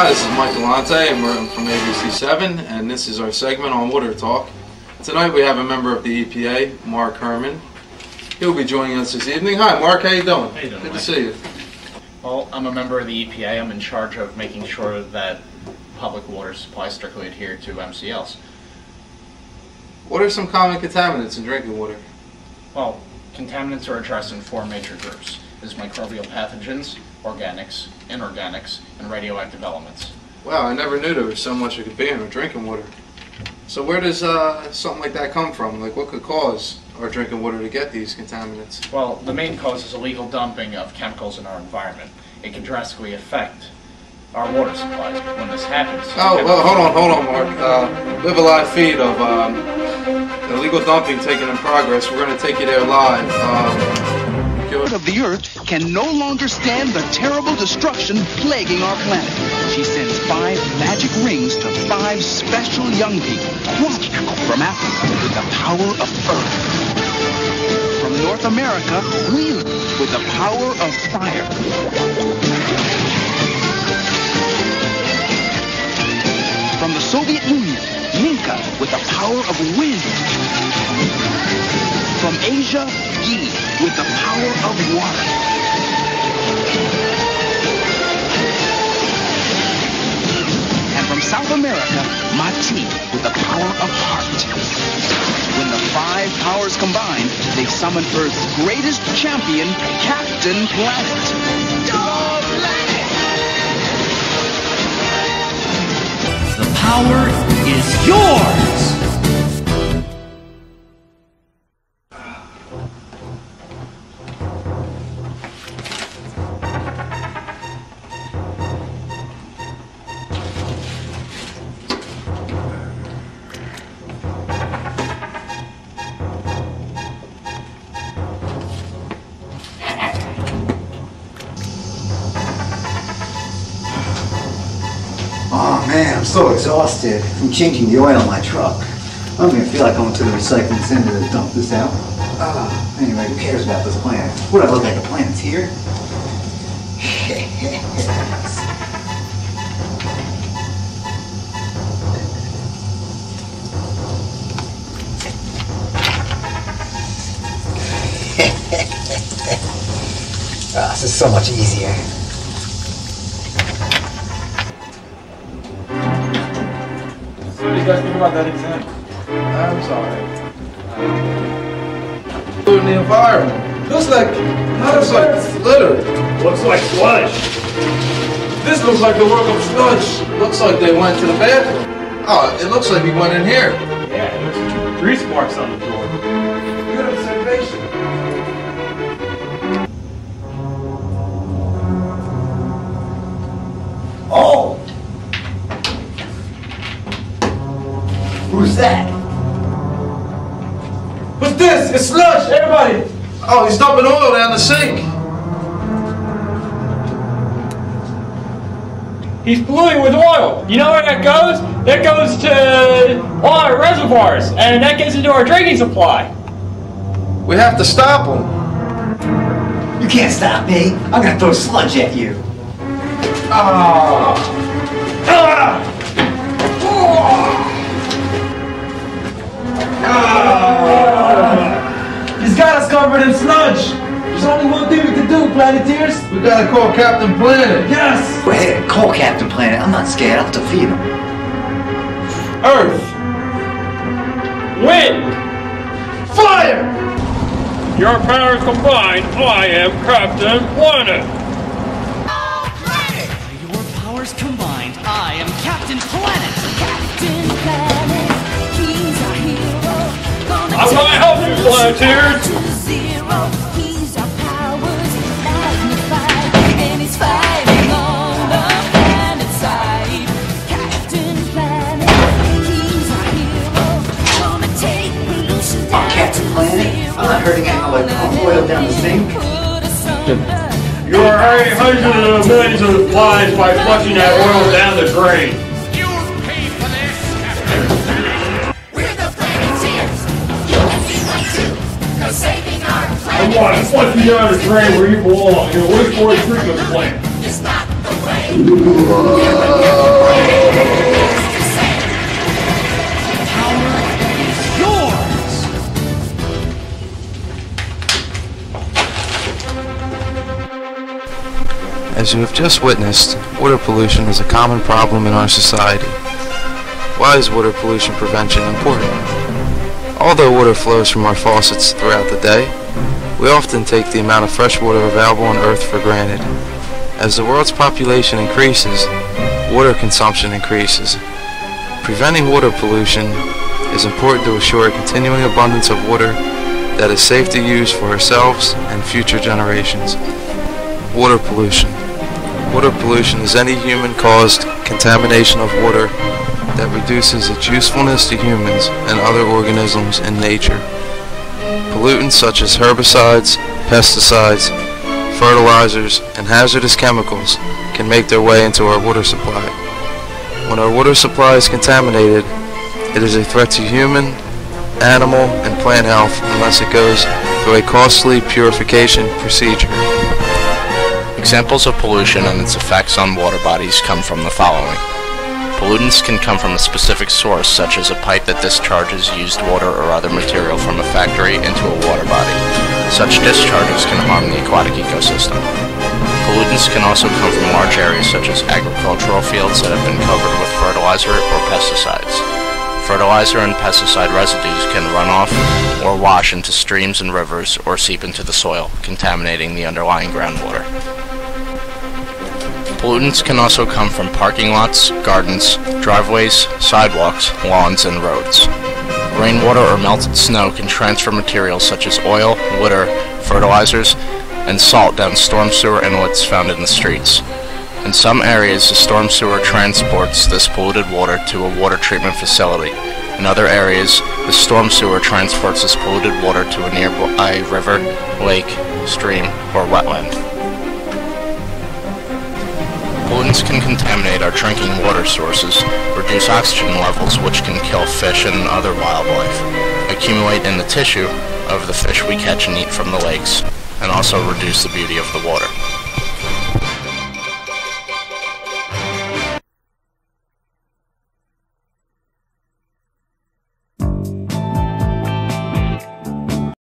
Hi, this is Mike Vellante, and we're from ABC7, and this is our segment on Water Talk. Tonight we have a member of the EPA, Mark Herman. He'll be joining us this evening. Hi, Mark. How you doing? How you doing, Good Mike? To see you. Well, I'm a member of the EPA. I'm in charge of making sure that public water supplies strictly adhere to MCLs. What are some common contaminants in drinking water? Well, contaminants are addressed in four major groups. There's microbial pathogens, organics, inorganics, and radioactive elements. Wow, I never knew there was so much it could be in our drinking water. So where does something like that come from? Like, what could cause our drinking water to get these contaminants? Well, the main cause is illegal dumping of chemicals in our environment. It can drastically affect our water supply when this happens. Oh, well, hold on, Mark. Live a live feed of illegal dumping taken in progress. We're going to take you there live. Of the Earth can no longer stand the terrible destruction plaguing our planet. She sends 5 magic rings to 5 special young people from Africa with the power of Earth. From North America, we with the power of fire. From the Soviet Union, Minka with the power of wind. From Asia, Gi with the power of water. And from South America, Mati with the power of heart. When the 5 powers combine, they summon Earth's greatest champion, Captain Planet. Go Planet! Power is yours! Man, I'm so exhausted from changing the oil in my truck. I don't even feel like going to the recycling center to dump this out. Anyway, who cares about this planet? What do I look like, the planet's here? This is so much easier. What do you guys think about that exam? I'm sorry. Polluting the environment. Looks like litter. Looks like sludge. This looks like the work of sludge. Looks like they went to the bathroom. Oh, it looks like we went in here. Yeah, there's grease marks on the floor. Good observation. Oh! Who's that? What's this? It's sludge, everybody! Oh, he's dumping oil down the sink. He's polluting with oil. You know where that goes? That goes to all our reservoirs, and that gets into our drinking supply. We have to stop him. You can't stop me. I'm gonna throw sludge at you. He's got us covered in sludge. There's only one thing we can do, Planeteers. We gotta call Captain Planet. Yes! Go ahead, call Captain Planet. I'm not scared. I'll defeat him. Earth. Wind. Fire! Your powers combined, I am Captain Planet. Oh, Planet! Your powers combined, I am Captain Planet. Captain Planet. I'm gonna help you, Planeteers! He's our powers magnified, and he's fighting on the planet side. Captain Planet, he's our hero. Gonna take pollution down. Oh, Captain Planet, I'm not hurting anyone like I'm boiled down the sink. You are hurting hundreds of millions of supplies by flushing that oil down the drain. The water, flush me down the drain where you belong. You're a wastewater treatment plant. It's not the way. As you have just witnessed, water pollution is a common problem in our society. Why is water pollution prevention important? Although water flows from our faucets throughout the day, we often take the amount of fresh water available on Earth for granted. As the world's population increases, water consumption increases. Preventing water pollution is important to assure a continuing abundance of water that is safe to use for ourselves and future generations. Water pollution. Water pollution is any human-caused contamination of water that reduces its usefulness to humans and other organisms in nature. Pollutants such as herbicides, pesticides, fertilizers, and hazardous chemicals can make their way into our water supply. When our water supply is contaminated, it is a threat to human, animal, and plant health unless it goes through a costly purification procedure. Examples of pollution and its effects on water bodies come from the following. Pollutants can come from a specific source, such as a pipe that discharges used water or other material from a factory into a water body. Such discharges can harm the aquatic ecosystem. Pollutants can also come from large areas such as agricultural fields that have been covered with fertilizer or pesticides. Fertilizer and pesticide residues can run off or wash into streams and rivers or seep into the soil, contaminating the underlying groundwater. Pollutants can also come from parking lots, gardens, driveways, sidewalks, lawns, and roads. Rainwater or melted snow can transfer materials such as oil, litter, fertilizers, and salt down storm sewer inlets found in the streets. In some areas, the storm sewer transports this polluted water to a water treatment facility. In other areas, the storm sewer transports this polluted water to a nearby river, lake, stream, or wetland. Pollutants can contaminate our drinking water sources, reduce oxygen levels which can kill fish and other wildlife, accumulate in the tissue of the fish we catch and eat from the lakes, and also reduce the beauty of the water.